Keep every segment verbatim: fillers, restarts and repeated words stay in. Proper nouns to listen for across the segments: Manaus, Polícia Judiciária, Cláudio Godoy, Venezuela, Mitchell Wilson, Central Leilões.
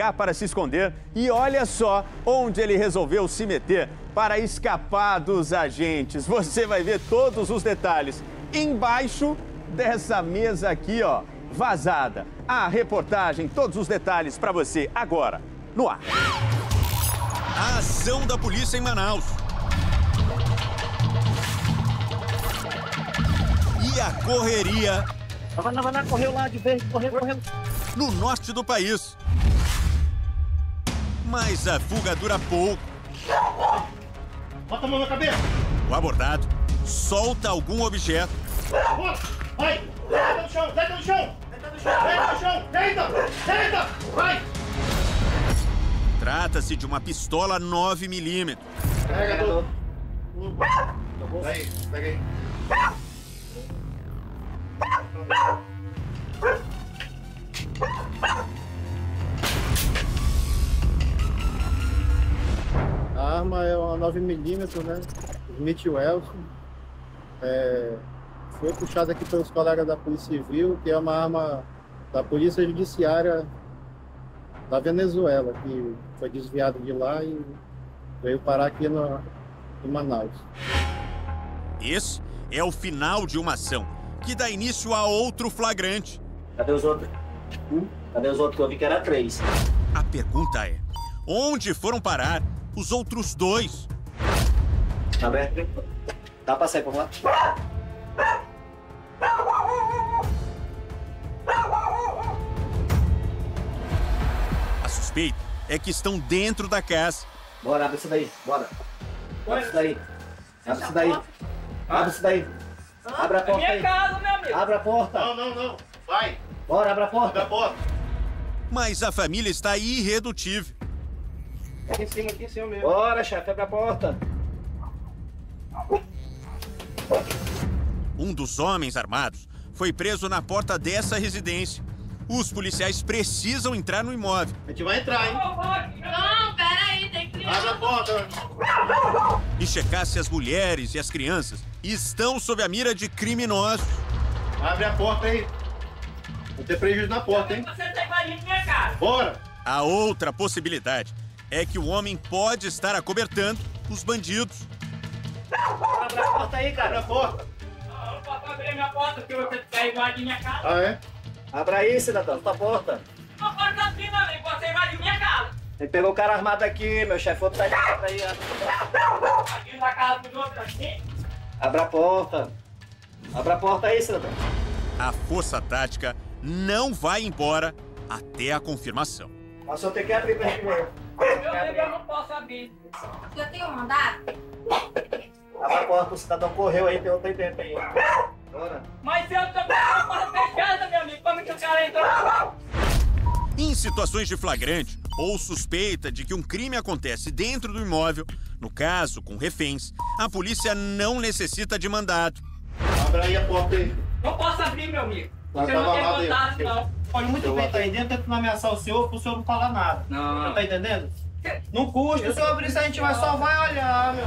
lugar para se esconder e olha só onde ele resolveu se meter para escapar dos agentes. Você vai ver todos os detalhes embaixo dessa mesa aqui, ó, vazada. A reportagem, todos os detalhes para você agora, no ar. A ação da polícia em Manaus. E a correria... Vai lá, vai lá, correu lá de vez, correu, correu. No norte do país. Mas a fuga dura pouco. Bota a mão na cabeça. O abordado solta algum objeto. Vai! Deita no chão, deita no chão! Deita no chão, deita no chão! Deita! Deita! Vai! Trata-se de uma pistola nove milímetros. Carregador. Pega aí, pega aí. A arma é uma nove milímetros, né? Mitchell Wilson. É, foi puxada aqui pelos colegas da Polícia Civil, que é uma arma da Polícia Judiciária da Venezuela, que foi desviada de lá e veio parar aqui no, em Manaus. Esse é o final de uma ação que dá início a outro flagrante. Cadê os outros? Hum? Cadê os outros? Eu vi que era três. A pergunta é, onde foram parar os outros dois? Tá aberto? Dá pra sair, vamos lá. A suspeita é que estão dentro da casa. Bora, abre isso daí, bora. Abre isso daí. Abre isso daí. Abre isso daí. Abre a porta aí. Abre a porta. Não, não, não. Vai. Bora, abre a porta. Abre a porta. Mas a família está irredutível. Aqui em cima, aqui em cima mesmo. Bora, chefe, abre a porta. Um dos homens armados foi preso na porta dessa residência. Os policiais precisam entrar no imóvel. A gente vai entrar, hein? Não, peraí, tem criança. Abre a porta. E checar se as mulheres e as crianças estão sob a mira de criminosos. Abre a porta aí. Não tem prejuízo na porta, hein? Você tem varinha na minha cara. Bora. A outra possibilidade é que o homem pode estar acobertando os bandidos. Abre a porta aí, cara. Abre a porta. Eu posso abrir minha porta, porque você quer invadir minha casa. Ah, é? Abra aí, cidadão, tua porta. Não pode abrir, não, nem você invadir minha casa. Ele pegou o cara armado aqui, meu chefe, outro tá de porta aí. Aqui na casa do outro assim? Abra a porta. Abra a porta aí, cidadão. A força tática não vai embora até a confirmação. Mas o senhor tem que abrir pra gente mesmo. Eu não posso abrir. Eu tenho um mandato? Abre a porta, o cidadão correu aí, tem outro tempo aí. Bora. Mas eu tô com a porta fechada, meu amigo. Como que o cara entrou? Em situações de flagrante ou suspeita de que um crime acontece dentro do imóvel, no caso com reféns, a polícia não necessita de mandado. Abra aí a porta aí. Não posso abrir, meu amigo. Você não tem mandado, não. Pode muito bem estar aí dentro, tentando ameaçar o senhor, pro senhor não falar nada. Não. Você tá entendendo? Não custa, eu... se eu abrir isso a gente vai só vai olhar, meu.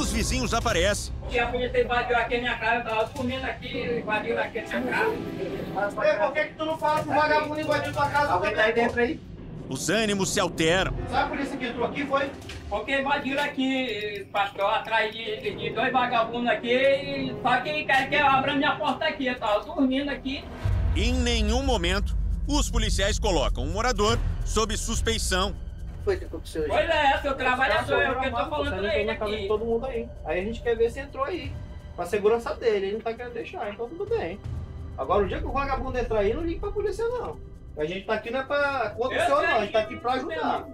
Os vizinhos aparecem. E a polícia invadiu aqui a minha casa, eu tava comendo aqui, invadiu aqui a minha casa. Mas por que que tu não fala pro vagabundo invadir tua casa? Alguém tá aí dentro aí? Os ânimos se alteram. Sabe a polícia que entrou aqui, foi? Porque invadiram aqui, pastor, atrás de, de dois vagabundos aqui, só que querem que eu abra minha porta aqui, eu tava dormindo aqui. Em nenhum momento, os policiais colocam um morador sob suspeição. Pois é, seu trabalhador, é o que eu tô falando pra ele aqui. Todo mundo aí. Aí a gente quer ver se entrou aí, pra segurança dele, ele não tá querendo deixar, então tudo bem. Agora, o dia que o vagabundo entrar aí, não liga pra polícia, não. A gente tá aqui não é pra contra o senhor, não, a gente tá aqui pra ajudar.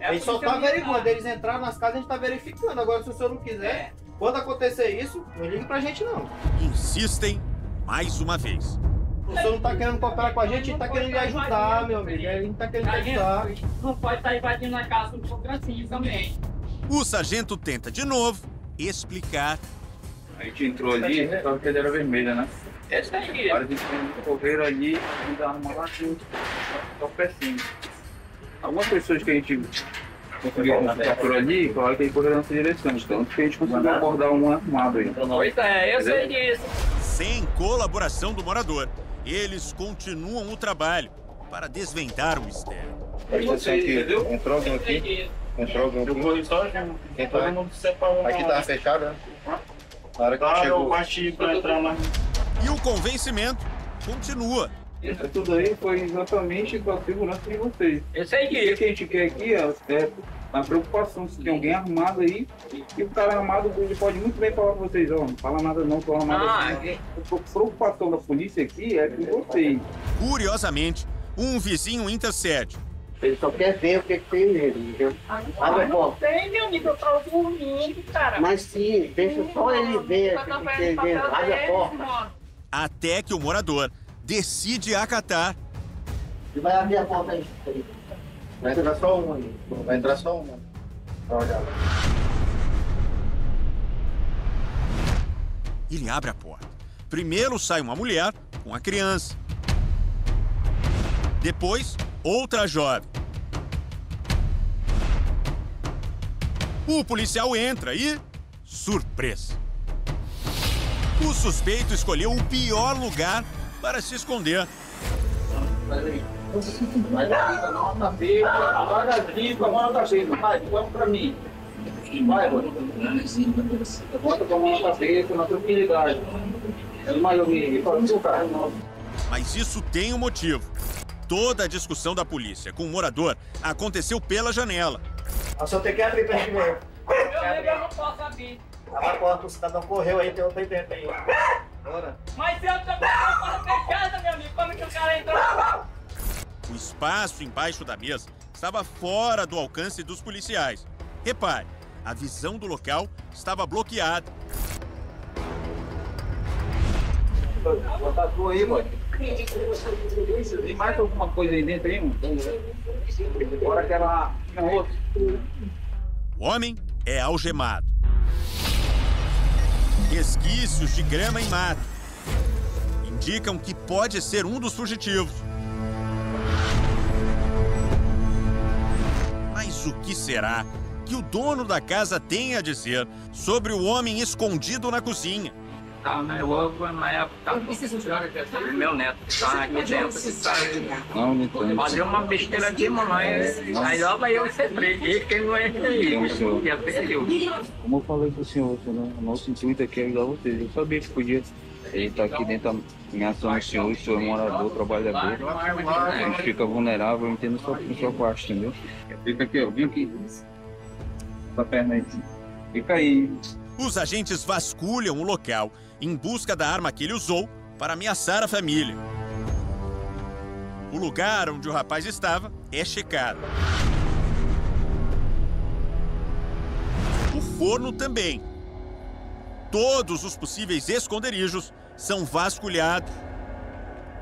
A gente só tá averiguando, eles entraram nas casas, a gente tá verificando. Agora, se o senhor não quiser, quando acontecer isso, não liga pra gente, não. Insistem mais uma vez. O senhor não tá querendo cooperar com a gente, a gente tá querendo ajudar, meu amigo. A gente tá querendo ajudar. Não pode estar invadindo a casa do Francinho também. O sargento tenta de novo explicar. A gente entrou ali, a gente tava que era vermelha, né? Essa aí. Agora a gente correram ali, a gente arrumou lá tudo. Só o pecinho. Algumas pessoas que a gente conseguiu consultar por ali, claro que a gente correu nessa direção. Tanto que a gente conseguiu abordar um armado aí. Pois é, eu sei disso. Sem colaboração do morador. Eles continuam o trabalho. para desvendar o mistério. Entendeu? Entrou alguém aqui. Entrou alguém aqui. Entrou alguém aqui. Aqui tava fechado, né? Na hora que eu chegou. Eu bati pra entrar lá. E o convencimento continua. Isso tudo aí foi exatamente com a segurança de vocês. Eu sei que o que a gente quer aqui é a preocupação se tem alguém armado aí. E o cara armado ele pode muito bem falar pra vocês, ó, não fala nada não, fala nada ah, não. É... A preocupação da polícia aqui é com vocês. Curiosamente, um vizinho intercede. Ele só quer ver o que tem nele, entendeu? Ah, mas não tem, meu amigo, eu tava dormindo, cara. Mas sim, deixa só ele ver. Abre a porta. Até que o morador decide acatar. Você vai abrir a porta aí. Vai entrar só uma. Vai entrar só uma. Vai olhar lá. Ele abre a porta. Primeiro sai uma mulher com a criança. Depois, outra jovem. O policial entra e... surpresa! O suspeito escolheu o pior lugar para se esconder. Vai lá, não tá feio, agora tá vivo, agora tá feio, vai, vamos pra mim. Vai, mano. Bota com a mão na cabeça, na tranquilidade. É o maior me fala do seu carro. Mas isso tem um motivo. Toda a discussão da polícia com o morador aconteceu pela janela. Eu só tenho que abrir pra gente ver. Eu não posso abrir. A porta, o cidadão correu aí, tem outro aí dentro aí. Mas eu também não posso fechada, meu amigo. Como que o cara entrou? O espaço embaixo da mesa estava fora do alcance dos policiais. Repare, a visão do local estava bloqueada. Botar tudo aí, mano. Tem mais alguma coisa aí dentro, hein? Bora que ela... O homem é algemado. Resquícios de grama e mato indicam que pode ser um dos fugitivos. Mas o que será que o dono da casa tem a dizer sobre o homem escondido na cozinha? Eu preciso de meu neto está aqui dentro. Não, não tem. Fazer uma besteira de mamãe. Aí logo eu ser preso. E quem não é preso? Como eu falei pro senhor, o nosso intuito aqui é ajudar vocês. Eu sabia que podia. Ele tá aqui dentro em ação do senhor, o senhor é morador, trabalhador. A gente fica vulnerável, entendo no seu quarto, entendeu? Fica aqui, ó. Vem aqui. Essa perna aí. Fica aí. Os agentes vasculham o local em busca da arma que ele usou para ameaçar a família. O lugar onde o rapaz estava é checado. O forno também. Todos os possíveis esconderijos são vasculhados.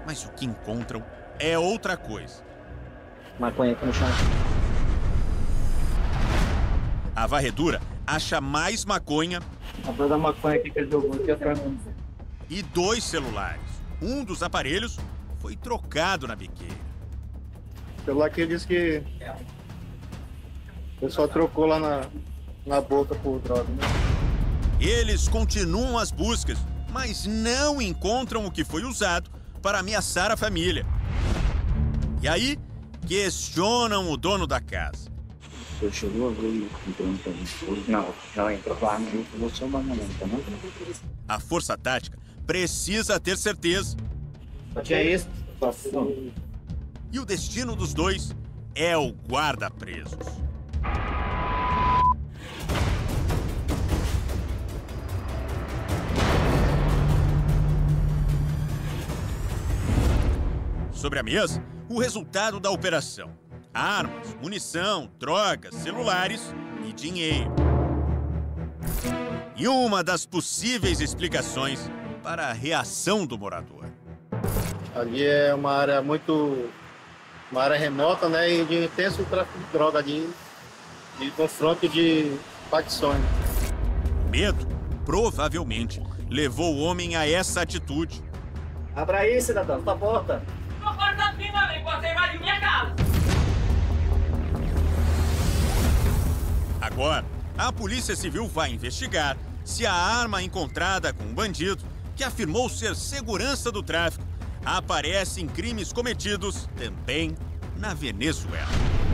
Mas o que encontram é outra coisa. Maconha aqui no chão. A varredura acha mais maconha. A da maconha aqui que ele jogou aqui atrás. E dois celulares. Um dos aparelhos foi trocado na biqueira. O celular aqui disse que o pessoal trocou lá na, na boca por droga. Né? Eles continuam as buscas, mas não encontram o que foi usado para ameaçar a família. E aí, questionam o dono da casa. O senhor chegou a ver entrando pra gente? Não, não entrou. A força tática precisa ter certeza. O que é isso? E o destino dos dois é o guarda-presos. Sobre a mesa, o resultado da operação. Armas, munição, drogas, celulares e dinheiro. E uma das possíveis explicações para a reação do morador. Ali é uma área muito... uma área remota, né? E de intenso tráfico de droga ali, de confronto de facções. O medo provavelmente levou o homem a essa atitude. Abra aí, cidadão, tua porta. Não pode abrir, meu amigo, você invadiu minha casa. Agora, a Polícia Civil vai investigar se a arma encontrada com o bandido, que afirmou ser segurança do tráfico, aparece em crimes cometidos também na Venezuela.